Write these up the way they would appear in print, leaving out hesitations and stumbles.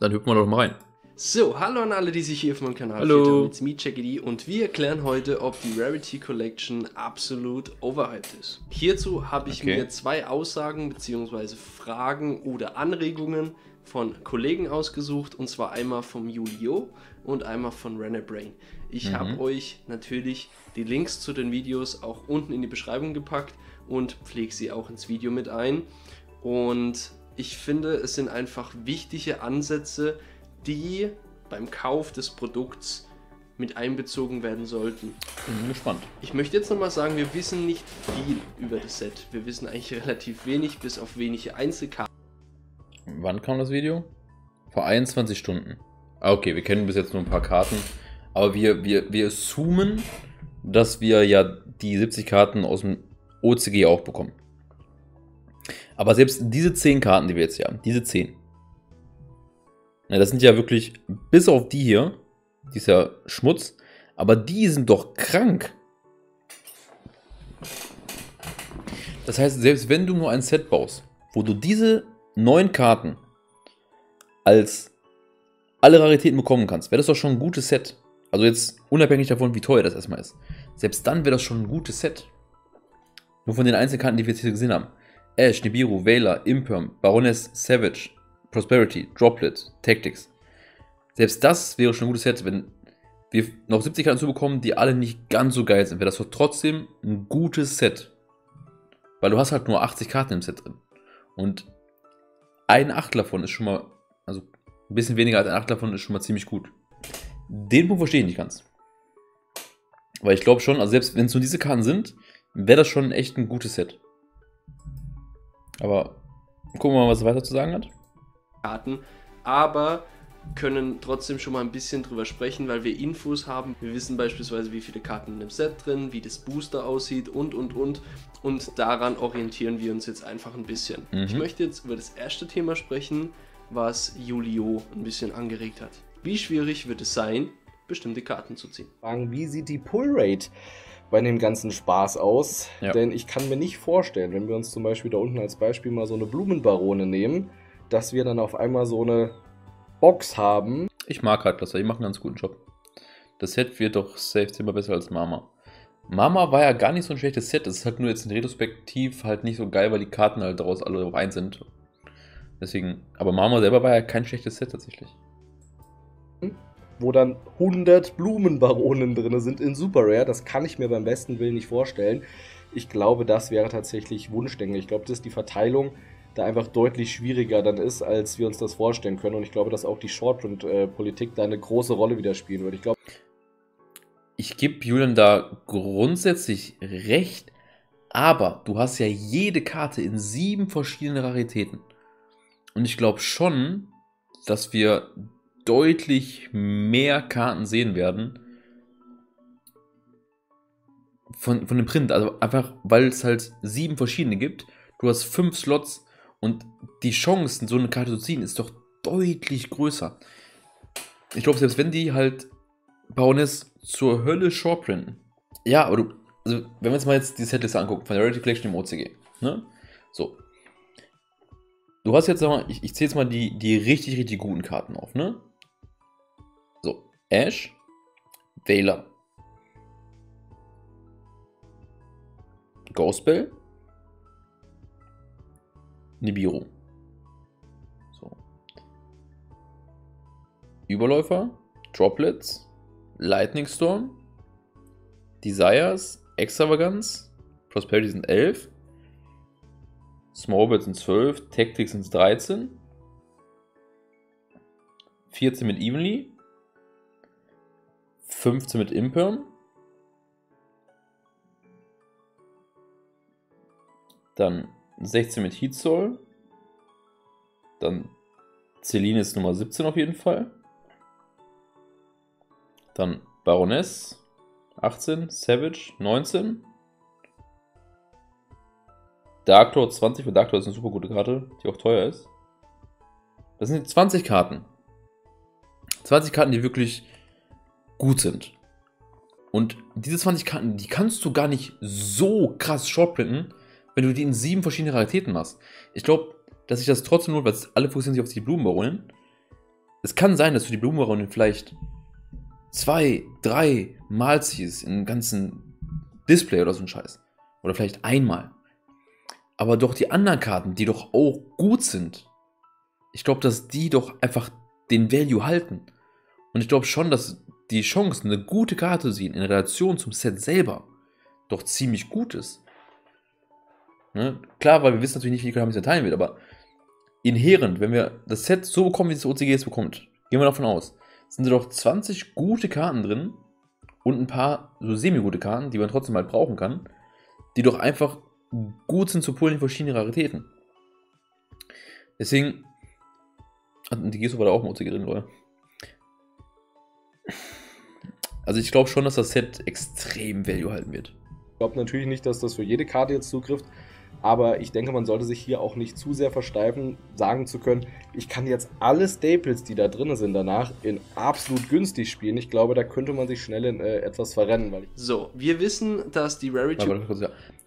Dann hüpfen wir doch mal rein. So, hallo an alle, die sich hier auf meinem Kanal hallo. It's me, Jackie D, und wir erklären heute, ob die Rarity Collection absolut overhyped ist. Hierzu habe ich mir zwei Aussagen bzw. Fragen oder Anregungen von Kollegen ausgesucht, und zwar einmal vom Julio und einmal von renner Brain. Ich habe euch natürlich die Links zu den Videos auch unten in die Beschreibung gepackt und pflege sie auch ins Video mit ein. Und ich finde, es sind einfach wichtige Ansätze, die beim Kauf des Produkts mit einbezogen werden sollten. Ich bin gespannt. Ich möchte jetzt nochmal sagen, wir wissen nicht viel über das Set. Wir wissen eigentlich relativ wenig, bis auf wenige Einzelkarten. Wann kam das Video? Vor 21 Stunden. Ah, okay, wir kennen bis jetzt nur ein paar Karten. Aber wir assumen, dass wir ja die 70 Karten aus dem OCG auch bekommen. Aber selbst diese 10 Karten, die wir jetzt hier haben, diese 10. Ja, das sind ja wirklich, bis auf die hier, die ist ja Schmutz, aber die sind doch krank. Das heißt, selbst wenn du nur ein Set baust, wo du diese 9 Karten als alle Raritäten bekommen kannst, wäre das doch schon ein gutes Set. Also jetzt unabhängig davon, wie teuer das erstmal ist. Selbst dann wäre das schon ein gutes Set. Nur von den Einzelkarten, die wir jetzt hier gesehen haben. Ash, Nibiru, Vela, Imperm, Baroness, Savage, Prosperity, Droplet, Tactics. Selbst das wäre schon ein gutes Set, wenn wir noch 70 Karten zubekommen, die alle nicht ganz so geil sind. Wäre das doch trotzdem ein gutes Set. Weil du hast halt nur 80 Karten im Set drin. Und ein Achtel davon ist schon mal, also ein bisschen weniger als ein Achtel davon ist schon mal ziemlich gut. Den Punkt verstehe ich nicht ganz. Weil ich glaube schon, also selbst wenn es nur diese Karten sind, wäre das schon echt ein gutes Set. Aber gucken wir mal, was er weiter zu sagen hat. Karten, aber können trotzdem schon mal ein bisschen drüber sprechen, weil wir Infos haben. Wir wissen beispielsweise, wie viele Karten in dem Set drin, wie das Booster aussieht und. Und daran orientieren wir uns jetzt einfach ein bisschen. Ich möchte jetzt über das erste Thema sprechen, was Julio ein bisschen angeregt hat. Wie schwierig wird es sein, bestimmte Karten zu ziehen? Wie sieht die Pull-Rate bei dem ganzen Spaß aus? Ja. Denn ich kann mir nicht vorstellen, wenn wir uns zum Beispiel da unten als Beispiel mal so eine Blumenbarone nehmen, dass wir dann auf einmal so eine Box haben. Ich mag Hardcluster, die machen einen ganz guten Job. Das Set wird doch safe immer besser als Mama. Mama war ja gar nicht so ein schlechtes Set, das ist halt nur jetzt in Retrospektiv halt nicht so geil, weil die Karten halt daraus alle auf 1 sind. Deswegen, aber Mama selber war ja kein schlechtes Set tatsächlich. Wo dann 100 Blumenbaronen drin sind in Super Rare, das kann ich mir beim besten Willen nicht vorstellen. Ich glaube, das wäre tatsächlich Wunschdenken. Ich glaube, dass die Verteilung da einfach deutlich schwieriger dann ist, als wir uns das vorstellen können. Und ich glaube, dass auch die Shortprint-Politik da eine große Rolle wieder spielen wird. Ich gebe Julian da grundsätzlich recht, aber du hast ja jede Karte in 7 verschiedenen Raritäten. Und ich glaube schon, dass wir deutlich mehr Karten sehen werden von dem Print. Also einfach, weil es halt 7 verschiedene gibt. Du hast 5 Slots und die Chancen, so eine Karte zu ziehen, ist doch deutlich größer. Ich glaube, selbst wenn die halt Baroness zur Hölle shortprinten. Ja, aber du, also wenn wir jetzt mal die Setliste angucken, von der Rarity Collection im OCG, ne? So. Du hast jetzt, sag mal, ich zähle jetzt mal die richtig, richtig guten Karten auf, ne? So, Ash, Vela, Gospel, Nibiru, so. Überläufer, Droplets, Lightning Storm, Desires, Extravagance, Prosperity sind 11, Smallbits sind 12, Tactics sind 13, 14 mit Evenly, 15 mit Imperm, dann 16 mit Heat, dann Celine ist Nummer 17 auf jeden Fall, dann Baroness 18, Savage 19, Dark Lord 20, weil Dark Lord ist eine super gute Karte, die auch teuer ist. Das sind 20 Karten. 20 Karten, die wirklich gut sind. Und diese 20 Karten, die kannst du gar nicht so krass shortprinten, wenn du die in 7 verschiedene Raritäten machst. Ich glaube, dass ich das trotzdem nur, weil alle fokussieren sich auf die Blumenbaronen, Es kann sein, dass du die Blumenbaronin vielleicht 2, 3 Mal ziehst in einem ganzen Display oder so ein Scheiß. Oder vielleicht einmal. Aber doch die anderen Karten, die doch auch gut sind, ich glaube, dass die doch einfach den Value halten. Und ich glaube schon, dass die Chance, eine gute Karte zu sehen in Relation zum Set selber, doch ziemlich gut ist. Ne? Klar, weil wir wissen natürlich nicht, wie die Konami es erteilen wird, aber inhärent, wenn wir das Set so bekommen, wie das OCG es bekommt, gehen wir davon aus, sind doch 20 gute Karten drin und ein paar so semi-gute Karten, die man trotzdem halt brauchen kann, die doch einfach gut sind zu pullen in verschiedene Raritäten. Deswegen, die Gesso war da auch im OCG drin, oder? Also ich glaube schon, dass das Set extrem Value halten wird. Ich glaube natürlich nicht, dass das für jede Karte jetzt zutrifft, aber ich denke, man sollte sich hier auch nicht zu sehr versteifen, sagen zu können, ich kann jetzt alle Staples, die da drin sind danach, in absolut günstig spielen. Ich glaube, da könnte man sich schnell in etwas verrennen. Weil so, wir wissen, dass die Rarity...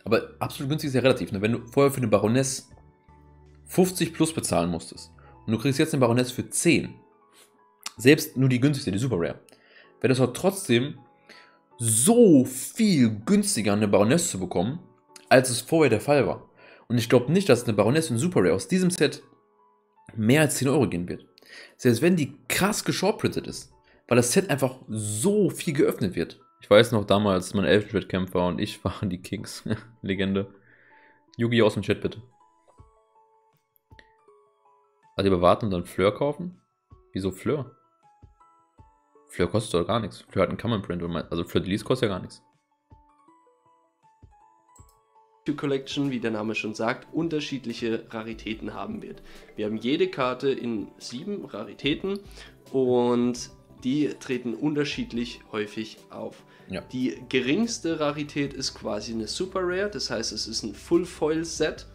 Aber absolut günstig ist ja relativ. Ne? Wenn du vorher für eine Baroness 50 plus bezahlen musstest und du kriegst jetzt eine Baroness für 10, selbst nur die günstigste, die Super Rare, wäre das auch trotzdem so viel günstiger, eine Baroness zu bekommen, als es vorher der Fall war. Und ich glaube nicht, dass eine Baroness in Super Rare aus diesem Set mehr als 10 Euro gehen wird. Selbst wenn die krass geshortprinted ist, weil das Set einfach so viel geöffnet wird. Ich weiß noch damals, mein Elfenschwertkämpfer und ich waren die Kings. Legende. Yu-Gi-Oh! Aus dem Chat, bitte. Also überwarten und dann Fleur kaufen? Wieso Fleur? Fleur kostet doch gar nichts. Fleur hat einen Common Print. Also Fleur Delise kostet ja gar nichts. Collection, wie der Name schon sagt, unterschiedliche Raritäten haben wird. Wir haben jede Karte in 7 Raritäten und die treten unterschiedlich häufig auf. Ja. Die geringste Rarität ist quasi eine Super Rare, das heißt, es ist ein Full Foil Set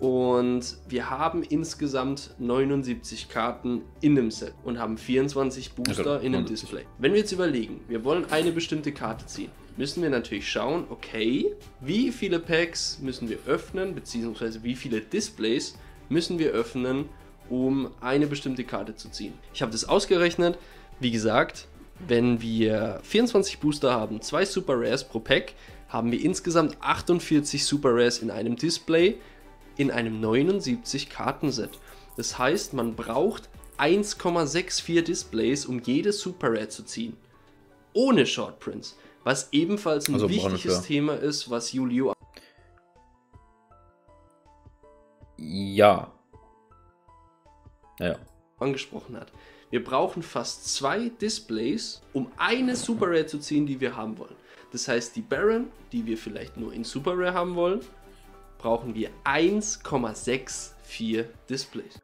und wir haben insgesamt 79 Karten in dem Set und haben 24 Booster in dem Display. Wenn wir jetzt überlegen, wir wollen eine bestimmte Karte ziehen, müssen wir natürlich schauen, okay, wie viele Packs müssen wir öffnen, beziehungsweise wie viele Displays müssen wir öffnen, um eine bestimmte Karte zu ziehen. Ich habe das ausgerechnet. Wie gesagt, wenn wir 24 Booster haben, 2 Super Rares pro Pack, haben wir insgesamt 48 Super Rares in einem Display, in einem 79-Karten-Set. Das heißt, man braucht 1,64 Displays, um jede Super Rare zu ziehen. Ohne Shortprints. Was ebenfalls ein wichtiges Thema ist, was Julio... Ja. Naja. ...angesprochen hat. Wir brauchen fast 2 Displays, um eine Super Rare zu ziehen, die wir haben wollen. Das heißt, die Baron, die wir vielleicht nur in Super Rare haben wollen, brauchen wir 1,64 Displays.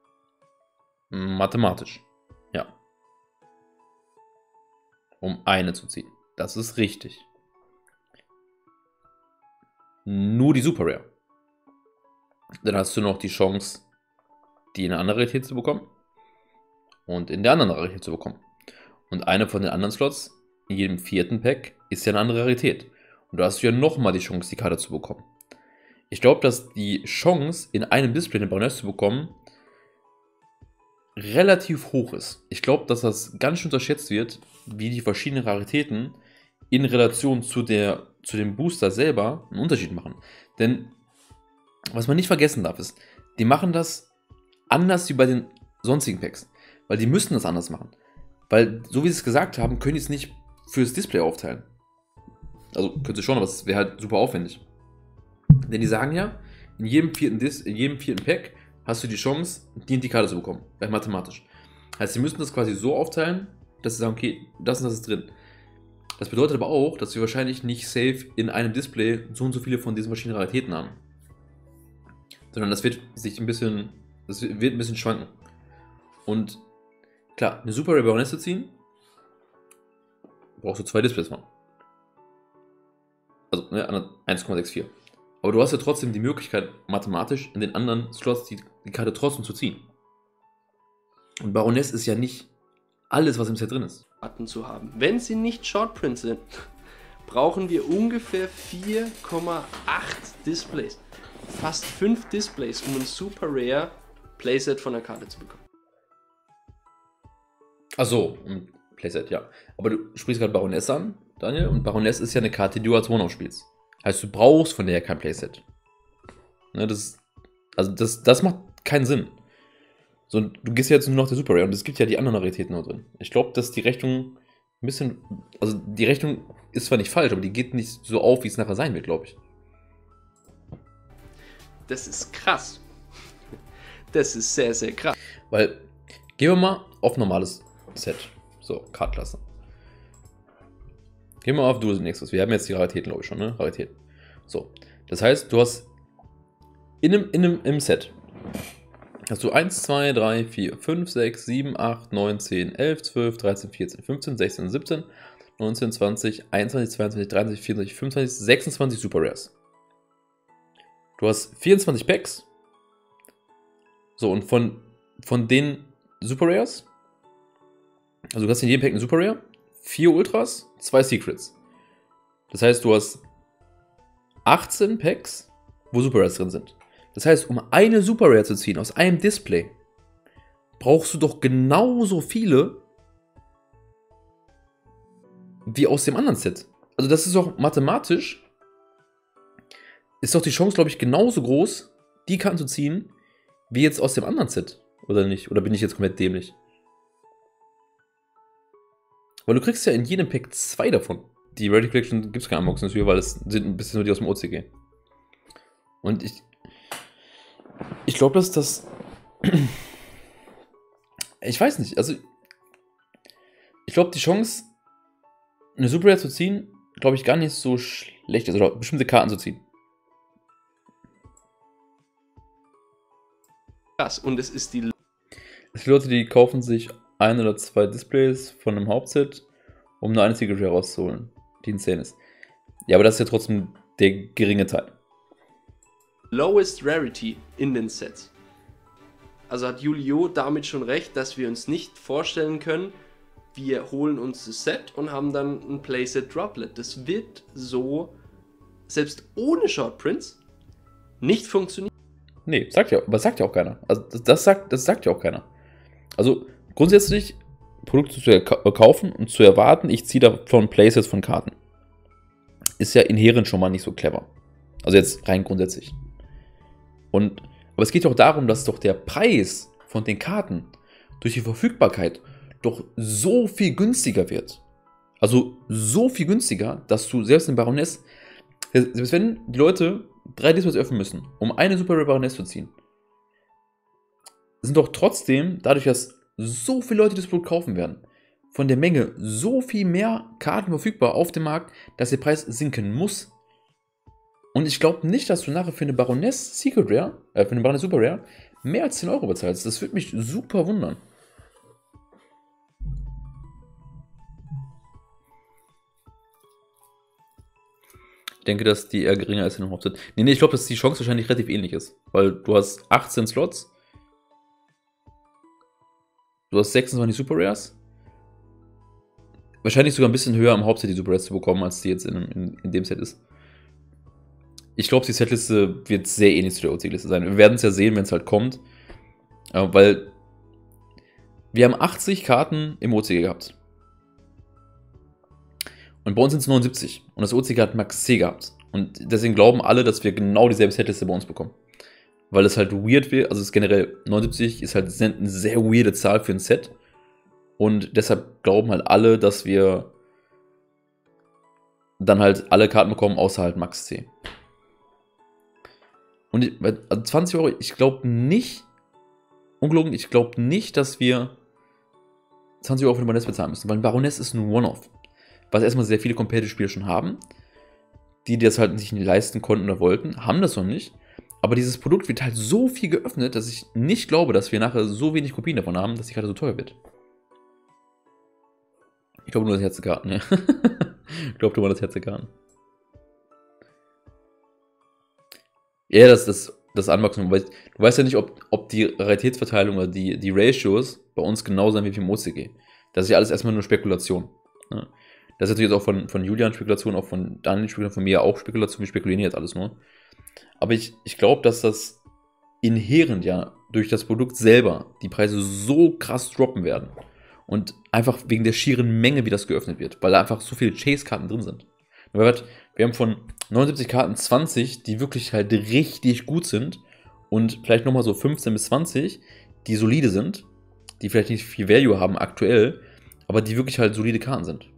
Mathematisch, ja. Um eine zu ziehen. Das ist richtig. Nur die Super Rare. Dann hast du noch die Chance, die in eine andere Rarität zu bekommen. Und in der anderen Rarität zu bekommen. Und eine von den anderen Slots, in jedem 4. Pack, ist ja eine andere Rarität. Und da hast du ja nochmal die Chance, die Karte zu bekommen. Ich glaube, dass die Chance, in einem Display eine Baroness zu bekommen, relativ hoch ist. Ich glaube, dass das ganz schön unterschätzt wird, wie die verschiedenen Raritäten in Relation zu dem Booster selber einen Unterschied machen. Denn, was man nicht vergessen darf, ist, die machen das anders wie bei den sonstigen Packs. Weil die müssen das anders machen. Weil, so wie sie es gesagt haben, können die es nicht fürs Display aufteilen. Also, können sie schon, aber es wäre halt super aufwendig. Denn die sagen ja, in jedem vierten Pack hast du die Chance, die Karte zu bekommen. Rein mathematisch. Heißt, sie müssen das quasi so aufteilen, dass sie sagen, okay, das und das ist drin. Das bedeutet aber auch, dass wir wahrscheinlich nicht safe in einem Display so und so viele von diesen verschiedenen Raritäten haben. Sondern das wird ein bisschen schwanken. Und klar, eine Super Rare Baroness zu ziehen, brauchst du 2 Displays von. Also ne, 1,64. Aber du hast ja trotzdem die Möglichkeit, mathematisch in den anderen Slots die Karte trotzdem zu ziehen. Und Baroness ist ja nicht alles, was im Set drin ist. Zu haben. Wenn sie nicht Shortprint sind, brauchen wir ungefähr 4,8 Displays. Fast 5 Displays, um ein Super Rare Playset von der Karte zu bekommen. Achso, ein Playset, ja. Aber du sprichst gerade Baroness an, Daniel, und Baroness ist ja eine Karte, die du als One-Off spielst. Heißt, du brauchst von der kein Playset. Ne, das, also das macht keinen Sinn. So, du gehst ja jetzt nur noch der Super Rare und es gibt ja die anderen Raritäten noch drin. Ich glaube, dass die Rechnung ein bisschen, also die Rechnung ist zwar nicht falsch, aber die geht nicht so auf, wie es nachher sein wird, glaube ich. Das ist krass. Das ist sehr, sehr krass. Weil, gehen wir mal auf normales Set. So, Kartklasse. Gehen wir mal auf Dual Nexus. Wir haben jetzt die Raritäten, glaube ich, schon, ne? Raritäten. So, das heißt, du hast im Set hast du 1, 2, 3, 4, 5, 6, 7, 8, 9, 10, 11, 12, 13, 14, 15, 16, 17, 19, 20, 21, 22, 23, 24, 25, 26 Super Rares. Du hast 24 Packs. So, und von den Super Rares, also du hast in jedem Pack eine Super Rare, 4 Ultras, 2 Secrets. Das heißt, du hast 18 Packs, wo Super Rares drin sind. Das heißt, um eine Super Rare zu ziehen aus einem Display, brauchst du doch genauso viele wie aus dem anderen Set. Also das ist doch mathematisch, ist doch die Chance, glaube ich, genauso groß, die Karten zu ziehen, wie jetzt aus dem anderen Set. Oder nicht? Oder bin ich jetzt komplett dämlich? Weil du kriegst ja in jedem Pack 2 davon. Die Rarity Collection gibt es keine Unboxing für, weil das sind ein bisschen nur die aus dem OCG. Und ich glaube, dass das... ich weiß nicht, also... Ich glaube, die Chance, eine Super Rare zu ziehen, glaube ich, gar nicht so schlecht ist. Oder bestimmte Karten zu ziehen. Krass, und es ist die... Es gibt Leute, die kaufen sich 1 oder 2 Displays von einem Hauptset, um nur eine Secret Rare rauszuholen, die in 10 ist. Ja, aber das ist ja trotzdem der geringe Teil. Lowest Rarity in den Sets. Also hat Julio damit schon recht, dass wir uns nicht vorstellen können, wir holen uns das Set und haben dann ein Playset Droplet. Das wird so, selbst ohne Shortprints, nicht funktionieren. Nee, sagt ja auch keiner. Also das sagt ja auch keiner. Also grundsätzlich Produkte zu kaufen und zu erwarten, ich ziehe davon Playsets von Karten. Ist ja inhärent schon mal nicht so clever. Also jetzt rein grundsätzlich. Und, aber es geht doch darum, dass doch der Preis von den Karten durch die Verfügbarkeit doch so viel günstiger wird. Also so viel günstiger, dass du selbst in Baroness, selbst wenn die Leute 3 Displays öffnen müssen, um eine Super Rare Baroness zu ziehen, sind doch trotzdem, dadurch, dass so viele Leute das Produkt kaufen werden, von der Menge so viel mehr Karten verfügbar auf dem Markt, dass der Preis sinken muss. Und ich glaube nicht, dass du nachher für eine Baroness Secret Rare, für eine Baroness Super Rare, mehr als 10 Euro bezahlst. Das würde mich super wundern. Ich denke, dass die eher geringer ist in dem Hauptset. Nee, ich glaube, dass die Chance wahrscheinlich relativ ähnlich ist. Weil du hast 18 Slots. Du hast 26 Super Rares. Wahrscheinlich sogar ein bisschen höher am Hauptset die Super Rares zu bekommen, als die jetzt in dem Set ist. Ich glaube, die Setliste wird sehr ähnlich zu der OCG-Liste sein. Wir werden es ja sehen, wenn es halt kommt. Weil wir haben 80 Karten im OCG gehabt. Und bei uns sind es 79. Und das OCG hat Max C gehabt. Und deswegen glauben alle, dass wir genau dieselbe Setliste bei uns bekommen. Weil es halt weird wird. Also es ist generell 79 ist halt eine sehr weirde Zahl für ein Set. Und deshalb glauben halt alle, dass wir dann halt alle Karten bekommen, außer halt Max C. Und bei 20 Euro, ich glaube nicht, ungelogen, ich glaube nicht, dass wir 20 Euro für eine Baroness bezahlen müssen. Weil ein Baroness ist ein One-Off. Was erstmal sehr viele Competitive-Spieler schon haben, die das halt sich nicht leisten konnten oder wollten, haben das noch nicht. Aber dieses Produkt wird halt so viel geöffnet, dass ich nicht glaube, dass wir nachher so wenig Kopien davon haben, dass die Karte so teuer wird. Ich glaube nur das Herz der Karten, ja. Ich glaube nur das Herz der Karten. Ja, das Anwachsen. Du weißt ja nicht, ob die Raritätsverteilung oder die Ratios bei uns genau sein wie im OCG. Das ist ja alles erstmal nur Spekulation. Ne? Das ist natürlich jetzt auch von Julian Spekulation, auch von Daniel Spekulation, von mir auch Spekulation, wir spekulieren jetzt alles nur. Aber ich glaube, dass das inhärent ja durch das Produkt selber die Preise so krass droppen werden. Und einfach wegen der schieren Menge, wie das geöffnet wird, weil da einfach so viele Chase-Karten drin sind. Wir haben von 79 Karten 20, die wirklich halt richtig gut sind, und vielleicht nochmal so 15 bis 20, die solide sind, die vielleicht nicht viel Value haben aktuell, aber die wirklich halt solide Karten sind.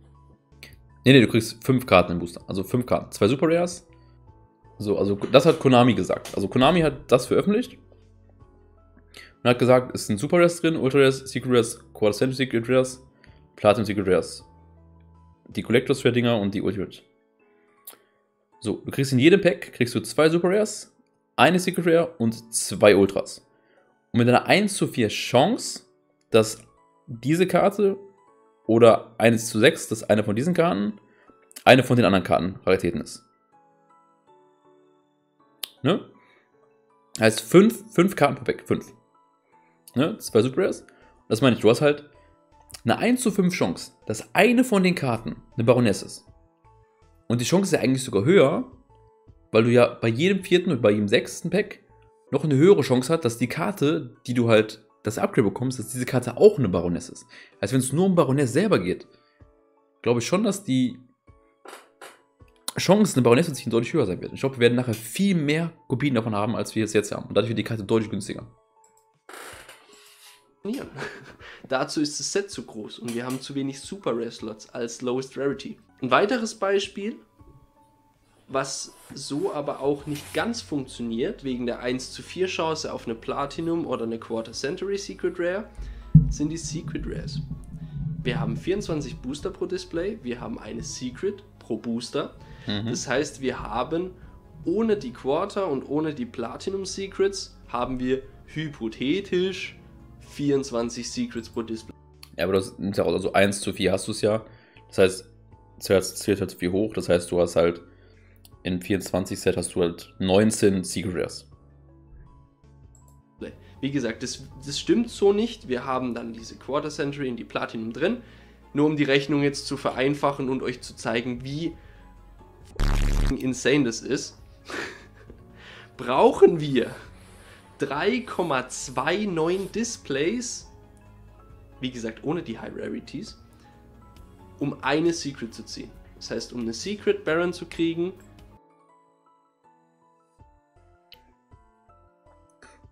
Ne, du kriegst 5 Karten im Booster, also 5 Karten, 2 Super Rares. So, also das hat Konami gesagt. Also Konami hat das veröffentlicht und hat gesagt, es sind Super Rares drin, Ultra Rares, Secret Rares, Quarter Century Secret Rares, Platinum Secret Rares, die Collectors Rare Dinger und die Ultimate. So, du kriegst in jedem Pack, kriegst du 2 Super Rares, eine Secret Rare und 2 Ultras. Und mit einer 1:4 Chance, dass diese Karte oder 1:6, dass eine von diesen Karten, eine von den anderen Karten Raritäten ist. Ne? Heißt 5 Karten pro Pack, 5. Ne? 2 Super Rares. Das meine ich, du hast halt eine 1:5 Chance, dass eine von den Karten eine Baroness ist. Und die Chance ist ja eigentlich sogar höher, weil du ja bei jedem 4. und bei jedem 6. Pack noch eine höhere Chance hast, dass die Karte, die du halt das Upgrade bekommst, dass diese Karte auch eine Baroness ist. Also wenn es nur um Baroness selber geht, glaube ich schon, dass die Chance, eine Baroness zu ziehen, deutlich höher sein wird. Ich glaube, wir werden nachher viel mehr Kopien davon haben, als wir es jetzt haben. Und dadurch wird die Karte deutlich günstiger. Ja, dazu ist das Set zu groß und wir haben zu wenig Super Rare Slots als Lowest Rarity. Ein weiteres Beispiel, was so aber auch nicht ganz funktioniert, wegen der 1:4 Chance auf eine Platinum oder eine Quarter Century Secret Rare, sind die Secret Rares. Wir haben 24 Booster pro Display, wir haben eine Secret pro Booster. Das heißt, wir haben ohne die Quarter und ohne die Platinum Secrets, haben wir hypothetisch 24 Secrets pro Display. Ja, aber das ist ja auch, also 1:4 hast du es ja. Das heißt, das zählt halt viel hoch. Das heißt, du hast halt in 24 Set hast du halt 19 Secret Rares. Wie gesagt, das stimmt so nicht. Wir haben dann diese Quarter Century und die Platinum drin. Nur um die Rechnung jetzt zu vereinfachen und euch zu zeigen, wie insane das ist, brauchen wir 3,29 Displays, wie gesagt ohne die High Rarities, um eine Secret zu ziehen. Das heißt, um eine Secret Baron zu kriegen,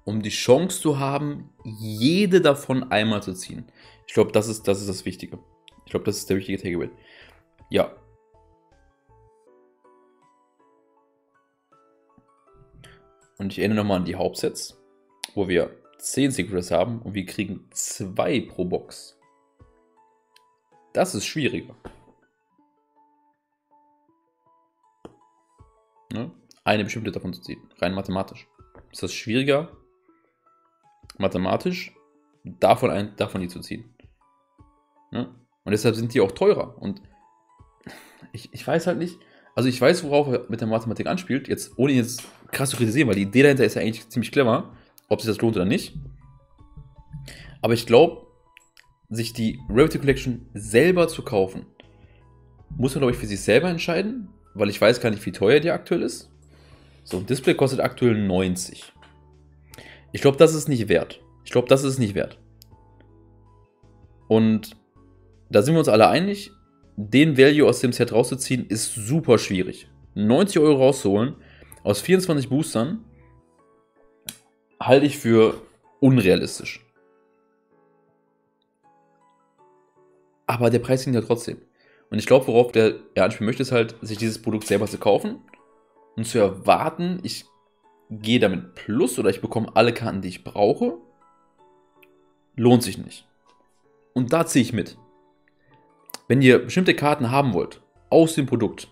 um die Chance zu haben, jede davon einmal zu ziehen. Ich glaube, das ist das Wichtige. Ich glaube, das ist der wichtige Takeaway. Ja. Und ich erinnere nochmal an die Hauptsets, wo wir 10 Secrets haben und wir kriegen 2 pro Box. Das ist schwieriger. Ne? Eine bestimmte davon zu ziehen, rein mathematisch. Ist das schwieriger, mathematisch, davon die zu ziehen. Ne? Und deshalb sind die auch teurer. Und ich weiß halt nicht, also ich weiß, worauf er mit der Mathematik anspielt, jetzt ohne jetzt krass zu kritisieren, weil die Idee dahinter ist ja eigentlich ziemlich clever, ob sich das lohnt oder nicht. Aber ich glaube, sich die Rarity Collection selber zu kaufen, muss man, glaube ich, für sich selber entscheiden, weil ich weiß gar nicht, wie teuer die aktuell ist. So ein Display kostet aktuell 90. Ich glaube, das ist nicht wert. Ich glaube, das ist nicht wert. Und da sind wir uns alle einig, den Value aus dem Set rauszuziehen, ist super schwierig. 90 Euro rauszuholen aus 24 Boostern halte ich für unrealistisch. Aber der Preis ging ja trotzdem. Und ich glaube, worauf er anspielen möchte, ist halt, sich dieses Produkt selber zu kaufen und zu erwarten, ich gehe damit plus oder ich bekomme alle Karten, die ich brauche, lohnt sich nicht. Und da ziehe ich mit. Wenn ihr bestimmte Karten haben wollt, aus dem Produkt,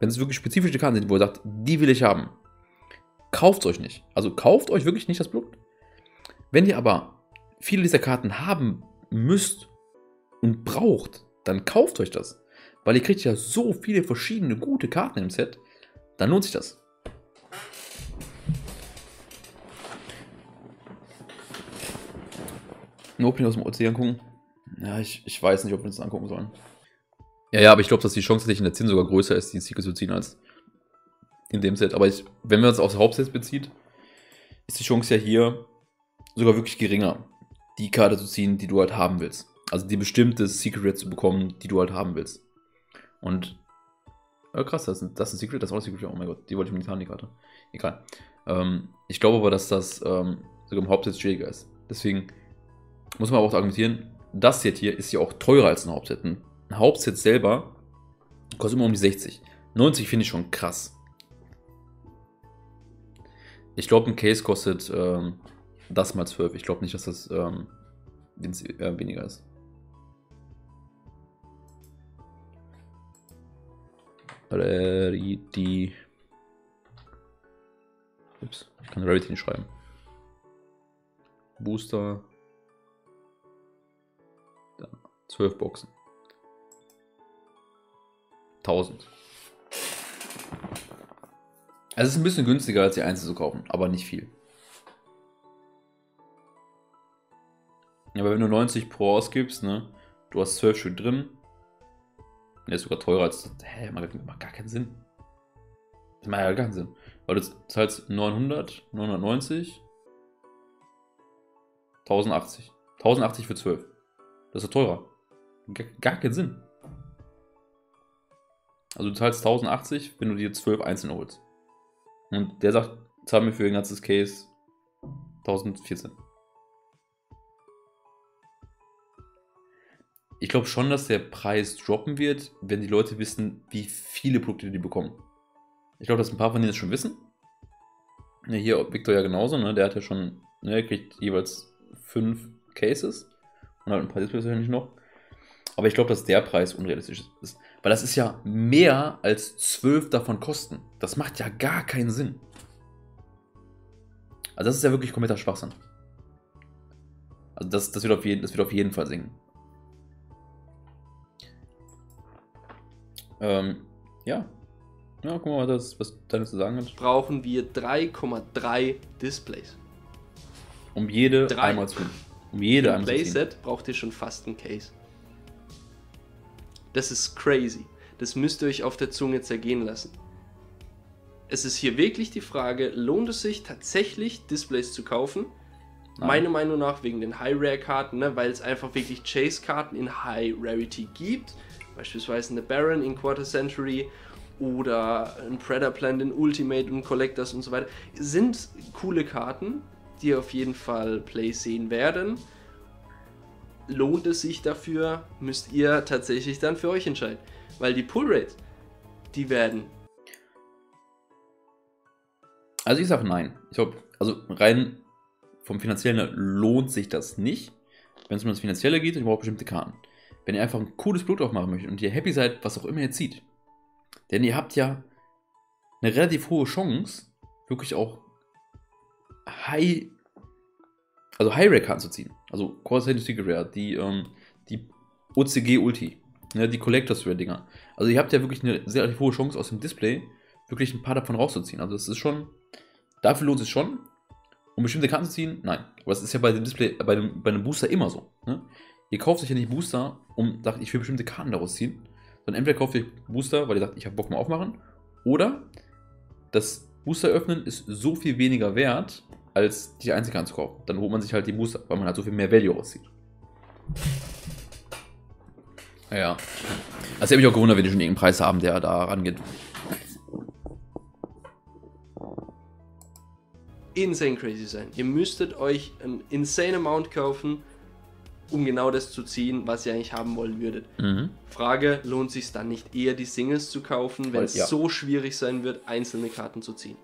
wenn es wirklich spezifische Karten sind, wo ihr sagt, die will ich haben, kauft es euch nicht. Also kauft euch wirklich nicht das Produkt. Wenn ihr aber viele dieser Karten haben müsst und braucht, dann kauft euch das. Weil ihr kriegt ja so viele verschiedene gute Karten im Set, dann lohnt sich das. Ein Opening aus dem OCG angucken. Ja, ich weiß nicht, ob wir uns das angucken sollen. Ja, aber ich glaube, dass die Chance, dass ich in der 10 sogar größer ist, die Secret zu ziehen, als in dem Set. Aber wenn wir uns aufs Hauptset bezieht, ist die Chance ja hier sogar wirklich geringer, die Karte zu ziehen, die du halt haben willst. Also die bestimmte Secret zu bekommen, die du halt haben willst. Und krass, das ist ein Secret, das war ein Secret, oh mein Gott, die wollte ich mit die Karte. Egal. Ich glaube aber, dass das sogar im Hauptset schwieriger ist. Deswegen muss man aber auch argumentieren, das Set hier ist ja auch teurer als ein Hauptset. Ein Hauptset selber kostet immer um die 60. 90 finde ich schon krass. Ich glaube, ein Case kostet das mal 12. Ich glaube nicht, dass das weniger ist. Rarity. Ups, ich kann Rarity nicht schreiben. Booster. Dann 12 Boxen. 1000. Es ist ein bisschen günstiger als die Einzel zu kaufen, aber nicht viel. Aber wenn du 90 pro ausgibst, ne, du hast 12 Stück drin. Der ist sogar teurer als. Hä, macht gar keinen Sinn. Das macht ja gar keinen Sinn. Weil du zahlst 900, 990, 1080. 1080 für 12. Das ist ja teurer. Gar keinen Sinn. Also du zahlst 1080, wenn du dir 12 einzeln holst. Und der sagt, zahl mir für ein ganzes Case 1014. Ich glaube schon, dass der Preis droppen wird, wenn die Leute wissen, wie viele Produkte die bekommen. Ich glaube, dass ein paar von denen das schon wissen. Ja, hier Victor ja genauso, ne? Der hat ja schon, ne, der kriegt jeweils 5 Cases und hat ein paar Displays wahrscheinlich noch. Aber ich glaube, dass der Preis unrealistisch ist. Weil das ist ja mehr als 12 davon kosten. Das macht ja gar keinen Sinn. Also das ist ja wirklich kompletter Schwachsinn. Also das wird auf jeden Fall sinken. Ja. Ja, guck mal, was Daniel zu sagen hat. Brauchen wir 3,3 Displays. Um jede einmal zu. Um jede einmal zu. Ein Playset braucht ihr schon fast ein Case. Das ist crazy. Das müsst ihr euch auf der Zunge zergehen lassen. Es ist hier wirklich die Frage, lohnt es sich tatsächlich Displays zu kaufen? Nein. Meiner Meinung nach wegen den High-Rare-Karten, ne? Weil es einfach wirklich Chase-Karten in High-Rarity gibt. Beispielsweise eine Baron in Quarter Century oder ein Predator Plant in Ultimate und Collectors und so weiter. Sind coole Karten, die auf jeden Fall Plays sehen werden. Lohnt es sich dafür, müsst ihr tatsächlich dann für euch entscheiden. Weil die Pull-Rates, die werden... Also ich sage nein. Ich glaube, also rein vom Finanziellen her lohnt sich das nicht. Wenn es um das Finanzielle geht, ich brauche bestimmte Karten. Wenn ihr einfach ein cooles Produkt aufmachen möchtet und ihr happy seid, was auch immer ihr zieht. Denn ihr habt ja eine relativ hohe Chance, wirklich auch High-Rare-Karten zu ziehen. Also Secret Rare, die OCG Ulti, ne, die Collectors Rare Dinger. Also ihr habt ja wirklich eine sehr hohe Chance aus dem Display, wirklich ein paar davon rauszuziehen. Also das ist schon, dafür lohnt es schon. Um bestimmte Karten zu ziehen, nein. Aber es ist ja bei dem Display, bei einem Booster immer so. Ne? Ihr kauft euch ja nicht Booster, um sagt, ich will bestimmte Karten daraus ziehen. Sondern entweder kauft ihr Booster, weil ihr sagt, ich habe Bock mal aufmachen. Oder das Booster öffnen ist so viel weniger wert, als die Einzelkarten zu kaufen. Dann holt man sich halt die Booster, weil man halt so viel mehr Value rauszieht. Ja. Also ich habe mich auch gewundert, wenn die schon irgendeinen Preis haben, der da rangeht. Insane crazy sein. Ihr müsstet euch einen insane Amount kaufen, um genau das zu ziehen, was ihr eigentlich haben wollen würdet. Mhm. Frage, lohnt sich dann nicht eher die Singles zu kaufen, wenn es so schwierig sein wird, einzelne Karten zu ziehen?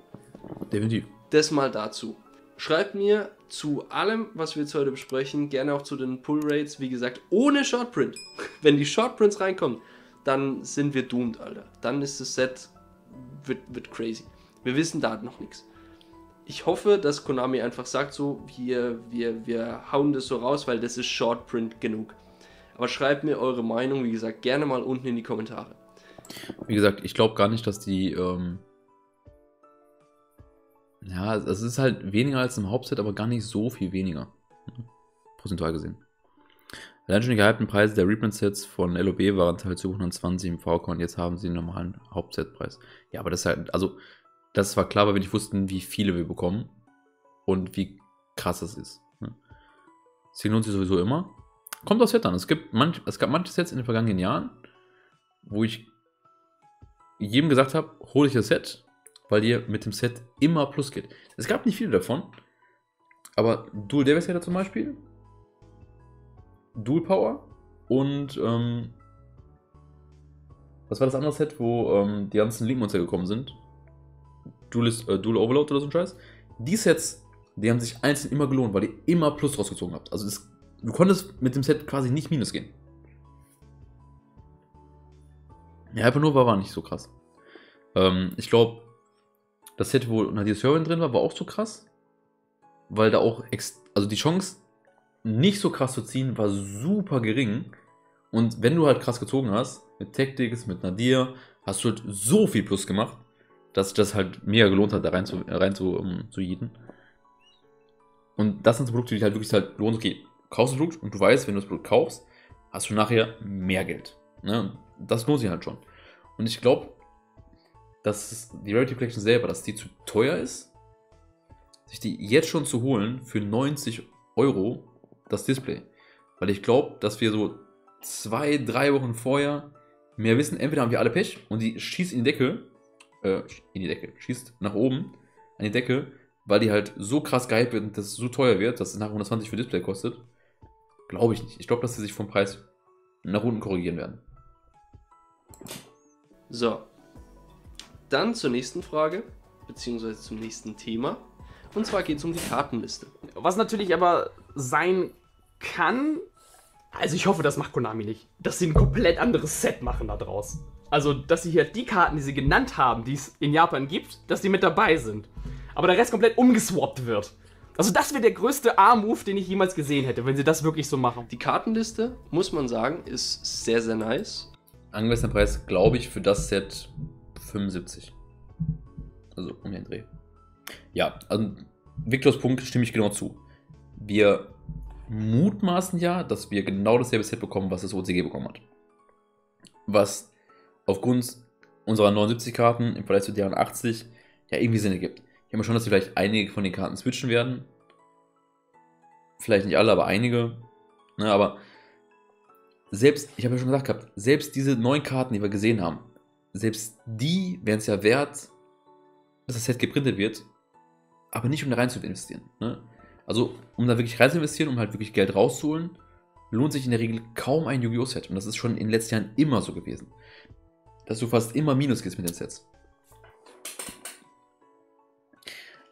Definitiv. Das mal dazu. Schreibt mir zu allem, was wir jetzt heute besprechen, gerne auch zu den Pull-Rates, wie gesagt, ohne Shortprint. Wenn die Shortprints reinkommen, dann sind wir doomed, Alter. Dann ist das Set, wird crazy. Wir wissen da noch nichts. Ich hoffe, dass Konami einfach sagt so, wir hauen das so raus, weil das ist Shortprint genug. Aber schreibt mir eure Meinung, wie gesagt, gerne mal unten in die Kommentare. Wie gesagt, ich glaube gar nicht, dass die... Ja, es ist halt weniger als im Hauptset, aber gar nicht so viel weniger. Prozentual gesehen. Allein schon die gehypten Preise der Reprint-Sets von LOB waren teilweise 220 im VK und jetzt haben sie den normalen Hauptset-Preis. Ja, aber das ist halt, also, das war klar, weil wir nicht wussten, wie viele wir bekommen und wie krass das ist. Deswegen lohnt sich sowieso immer. Kommt aus Set an. Es gab manche Sets in den vergangenen Jahren, wo ich jedem gesagt habe, hol ich das Set, weil ihr mit dem Set immer plus geht. Es gab nicht viele davon, aber Dual Davis Header zum Beispiel, Dual Power und was war das andere Set, wo die ganzen Link-Monster gekommen sind? Dual Overload oder so ein Scheiß. Die Sets, die haben sich einzeln immer gelohnt, weil ihr immer plus rausgezogen habt. Also das, du konntest mit dem Set quasi nicht minus gehen. Ja, Hypernova war nicht so krass. Ich glaube, das Set, wo Nadir Servant drin war, war auch so krass. Weil da auch, also die Chance, nicht so krass zu ziehen, war super gering. Und wenn du halt krass gezogen hast, mit Tactics, mit Nadir, hast du halt so viel plus gemacht, dass sich das halt mega gelohnt hat, da rein zu jeden. Und das sind so Produkte, die halt wirklich halt lohnt. Okay, kaufst du das Produkt und du weißt, wenn du das Produkt kaufst, hast du nachher mehr Geld. Ne? Das lohnt sich halt schon. Und ich glaube, dass die Rarity Collection selber, dass die zu teuer ist, sich die jetzt schon zu holen für 90 €, das Display. Weil ich glaube, dass wir so 2-3 Wochen vorher mehr wissen. Entweder haben wir alle Pech und die schießt in die Decke, schießt nach oben an die Decke, weil die halt so krass gehypt wird und das so teuer wird, dass es nach 120 für Display kostet. Glaube ich nicht. Ich glaube, dass sie sich vom Preis nach unten korrigieren werden. So, dann zur nächsten Frage, beziehungsweise zum nächsten Thema. Und zwar geht es um die Kartenliste. Was natürlich aber sein kann, also ich hoffe, das macht Konami nicht, dass sie ein komplett anderes Set machen da draus. Also, dass sie hier die Karten, die sie genannt haben, die es in Japan gibt, dass die mit dabei sind. Aber der Rest komplett umgeswappt wird. Also das wäre der größte A-Move, den ich jemals gesehen hätte, wenn sie das wirklich so machen. Die Kartenliste, muss man sagen, ist sehr, sehr nice. Angemessener Preis, glaube ich, für das Set 75. Also um den Dreh. Ja, also Viktors Punkt stimme ich genau zu. Wir mutmaßen ja, dass wir genau dasselbe Set bekommen, was das OCG bekommen hat. Was aufgrund unserer 79 Karten im Vergleich zu deren 80 ja irgendwie Sinn ergibt. Ich habe schon, dass wir vielleicht einige von den Karten switchen werden. Vielleicht nicht alle, aber einige. Na, aber selbst, ich habe ja schon gesagt gehabt, selbst diese 9 Karten, die wir gesehen haben, selbst die wären es ja wert, dass das Set geprintet wird, aber nicht um da rein zu investieren. Ne? Also um da wirklich rein zu investieren, um halt wirklich Geld rauszuholen, lohnt sich in der Regel kaum ein Yu-Gi-Oh! Set. Und das ist schon in den letzten Jahren immer so gewesen, dass du fast immer Minus gehst mit den Sets.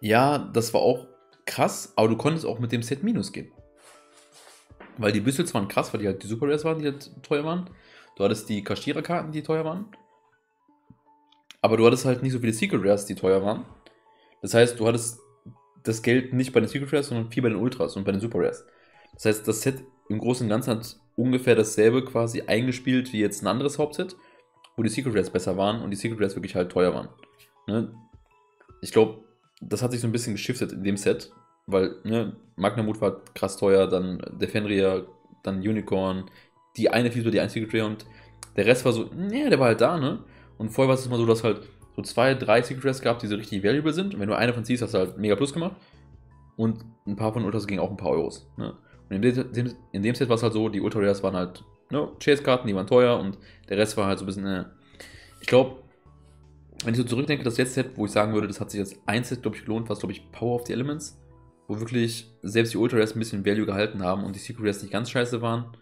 Ja, das war auch krass, aber du konntest auch mit dem Set Minus gehen. Weil die Büssels waren krass, weil die halt die Super Rares waren, die halt teuer waren. Du hattest die Kashira-Karten, die teuer waren. Aber du hattest halt nicht so viele Secret Rares, die teuer waren. Das heißt, du hattest das Geld nicht bei den Secret Rares, sondern viel bei den Ultras und bei den Super Rares. Das heißt, das Set im Großen und Ganzen hat ungefähr dasselbe quasi eingespielt wie jetzt ein anderes Hauptset, wo die Secret Rares besser waren und die Secret Rares wirklich halt teuer waren. Ne? Ich glaube, das hat sich so ein bisschen geschiftet in dem Set. Weil, ne, Magnamut war krass teuer, dann der Fenrir, dann Unicorn, die eine Fiesel, die einzige Secret Rare und der Rest war so, ne, der war halt da, ne? Und vorher war es immer so, dass halt so 2-3 Secret Rares gab, die so richtig valuable sind. Und wenn du eine von ziehst, hast du halt mega plus gemacht. Und ein paar von Ultras gingen auch ein paar Euros, ne? Und in dem Set war es halt so, die Ultra Rares waren halt, ne, Chase-Karten, die waren teuer und der Rest war halt so ein bisschen, ne. Ich glaube, wenn ich so zurückdenke, das letzte Set, wo ich sagen würde, das hat sich jetzt ein Set, glaube ich, gelohnt, was, glaube ich, Power of the Elements, wo wirklich selbst die Ultra Rares ein bisschen Value gehalten haben und die Secret Rares nicht ganz scheiße waren.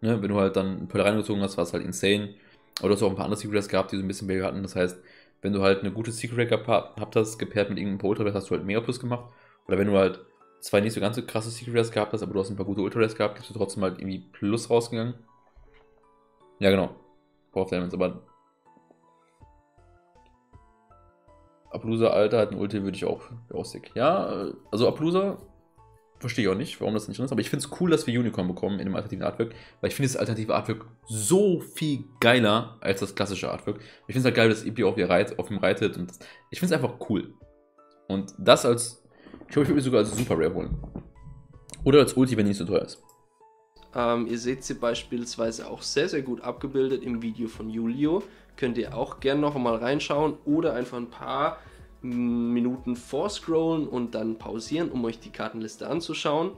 Ne, wenn du halt dann ein paar reingezogen hast, war es halt insane. Aber du hast auch ein paar andere Secret Rares gehabt, die so ein bisschen Value hatten. Das heißt, wenn du halt eine gute Secret Rare gehabt hast, gepaart mit irgendeinem paar Ultra Rares, hast du halt mega plus gemacht. Oder wenn du halt 2 nicht so ganz so krasse Secret Rares gehabt hast, aber du hast ein paar gute Ultra Rares gehabt, bist du trotzdem halt irgendwie plus rausgegangen. Ja, genau. Power of the Elements, aber Appaloosa, Alter, hat ein Ulti, würde ich auch sick. Ja, also Appaloosa verstehe ich auch nicht, warum das nicht drin ist. Aber ich finde es cool, dass wir Unicorn bekommen in dem alternativen Artwork. Weil ich finde das alternative Artwork so viel geiler als das klassische Artwork. Ich finde es halt geil, dass EP auf ihm reitet. Und ich finde es einfach cool. Und das als, ich glaube, ich würde mir sogar als Super Rare holen. Oder als Ulti, wenn die nicht so teuer ist. Ihr seht sie beispielsweise auch sehr, sehr gut abgebildet im Video von Julio. Könnt ihr auch gerne noch mal reinschauen oder einfach ein paar Minuten vorscrollen und dann pausieren, um euch die Kartenliste anzuschauen.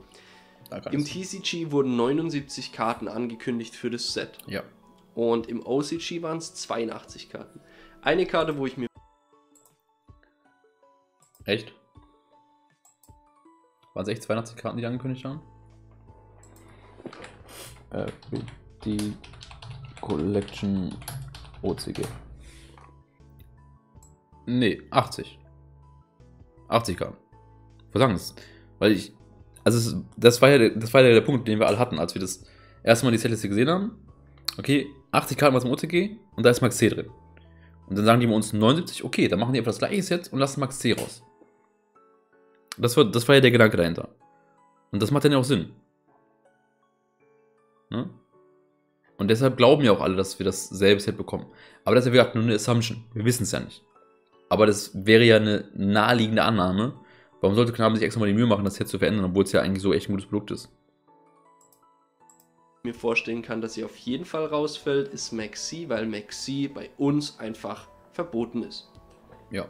Im TCG wurden 79 Karten angekündigt für das Set. Ja. Und im OCG waren es 82 Karten. Eine Karte, wo ich mir... Echt? Waren es echt 82 Karten, die angekündigt haben? Die Collection OCG. Nee, 80. 80 Karten. Was sagen Sie? Weil ich... Also das war ja der Punkt, den wir alle hatten, als wir das erste Mal die Setliste gesehen haben. Okay, 80 Karten war zum OCG und da ist Max C drin. Und dann sagen die bei uns 79, okay, dann machen die einfach das gleiche Set und lassen Max C raus. Das war ja der Gedanke dahinter. Und das macht dann ja auch Sinn. Ne? Und deshalb glauben ja auch alle, dass wir dasselbe Set bekommen. Aber das ist ja, wie gesagt, nur eine Assumption. Wir wissen es ja nicht. Aber das wäre ja eine naheliegende Annahme. Warum sollte Konami sich extra mal die Mühe machen, das Set zu verändern, obwohl es ja eigentlich so echt ein gutes Produkt ist? Mir vorstellen kann, dass sie auf jeden Fall rausfällt, ist Max C, weil Max C bei uns einfach verboten ist. Ja.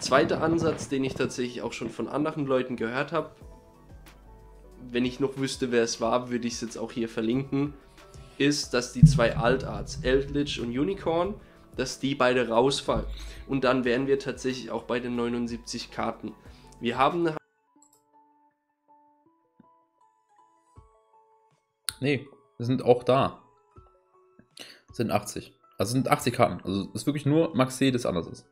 Zweiter Ansatz, den ich tatsächlich auch schon von anderen Leuten gehört habe, wenn ich noch wüsste, wer es war, würde ich es jetzt auch hier verlinken, ist, dass die zwei Altarts, Eldlich und Unicorn, dass die beide rausfallen. Und dann wären wir tatsächlich auch bei den 79 Karten. Wir haben eine... Nee, wir sind auch da. Das sind 80. Also sind 80 Karten. Also ist wirklich nur Max C, das anders ist.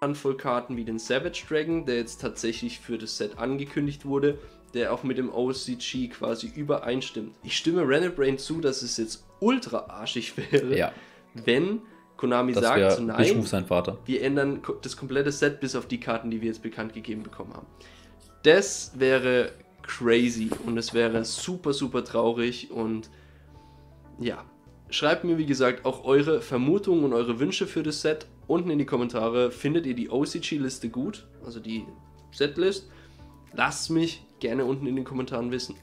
Handvoll Karten wie den Savage Dragon, der jetzt tatsächlich für das Set angekündigt wurde, der auch mit dem OCG quasi übereinstimmt. Ich stimme renneBrain zu, dass es jetzt ultra arschig wäre, ja, wenn Konami das sagt, so nein, sein Vater. Wir ändern das komplette Set bis auf die Karten, die wir jetzt bekannt gegeben bekommen haben. Das wäre crazy und es wäre super, super traurig und ja, schreibt mir wie gesagt auch eure Vermutungen und eure Wünsche für das Set unten in die Kommentare. Findet ihr die OCG-Liste gut, also die Setlist? Lasst mich gerne unten in den Kommentaren wissen.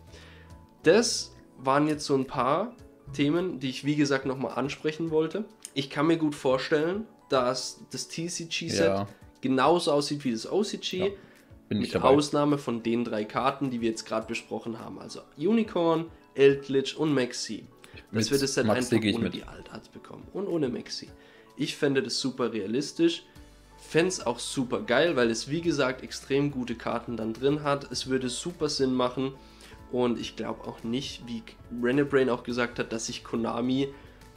Das waren jetzt so ein paar Themen, die ich wie gesagt nochmal ansprechen wollte. Ich kann mir gut vorstellen, dass das TCG-Set ja genauso aussieht wie das OCG, ja, mit Ausnahme von den drei Karten, die wir jetzt gerade besprochen haben, also Unicorn, Eldlich und Max C. Dass wir das Set einfach ohne die Altarts bekommen und ohne Max C. Ich fände das super realistisch, fände es auch super geil, weil es wie gesagt extrem gute Karten dann drin hat, es würde super Sinn machen und ich glaube auch nicht, wie renneBrain auch gesagt hat, dass sich Konami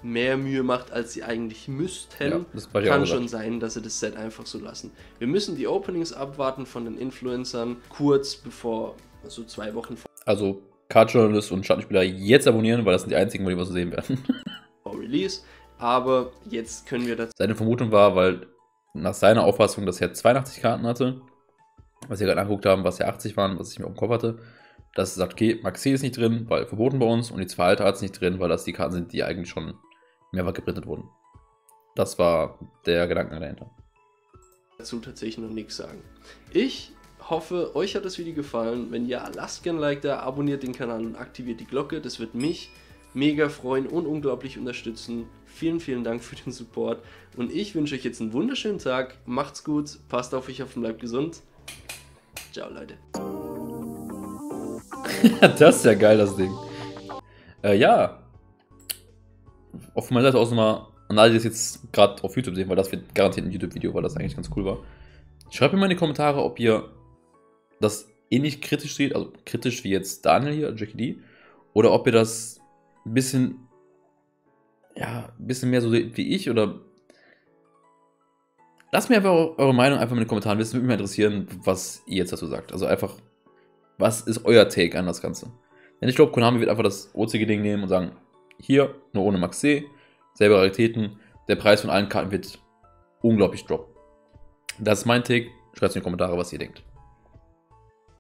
mehr Mühe macht, als sie eigentlich müssten. Ja, das kann schon sein, dass sie das Set einfach so lassen. Wir müssen die Openings abwarten von den Influencern, kurz bevor, so 2 Wochen vor... Also, Cardjournalist und Schattenspieler jetzt abonnieren, weil das sind die einzigen, die wir so sehen werden. Vor Release, aber jetzt können wir dazu... Seine Vermutung war, weil nach seiner Auffassung, dass er 82 Karten hatte, was wir gerade angeguckt haben, was ja 80 waren, was ich mir auf dem Kopf hatte, dass er sagt, okay, Max C ist nicht drin, weil verboten bei uns, und die zwei Altarts nicht drin, weil das die Karten sind, die eigentlich schon mehrfach geprintet wurden. Das war der Gedanke dahinter. Dazu tatsächlich noch nichts sagen. Ich hoffe, euch hat das Video gefallen. Wenn ja, lasst gerne ein Like da, abonniert den Kanal und aktiviert die Glocke. Das wird mich mega freuen und unglaublich unterstützen. Vielen, vielen Dank für den Support. Und ich wünsche euch jetzt einen wunderschönen Tag. Macht's gut, passt auf euch auf und bleibt gesund. Ciao, Leute. Das ist ja geil, das Ding. Ja. Auf meiner Seite aus nochmal, an alle, die das jetzt gerade auf YouTube sehen, weil das wird garantiert ein YouTube-Video, weil das eigentlich ganz cool war. Schreibt mir mal in die Kommentare, ob ihr das ähnlich kritisch seht, also kritisch wie jetzt Daniel hier, Jackie D, oder ob ihr das ein bisschen, ja, ein bisschen mehr so seht wie ich, oder lasst mir einfach eure Meinung einfach mal in den Kommentaren wissen, würde mich mal interessieren, was ihr jetzt dazu sagt. Also einfach, was ist euer Take an das Ganze? Denn ich glaube, Konami wird einfach das OCG-Ding nehmen und sagen, hier, nur ohne Max C, selber Raritäten, der Preis von allen Karten wird unglaublich droppen. Das ist mein Tick, schreibt es in die Kommentare, was ihr denkt.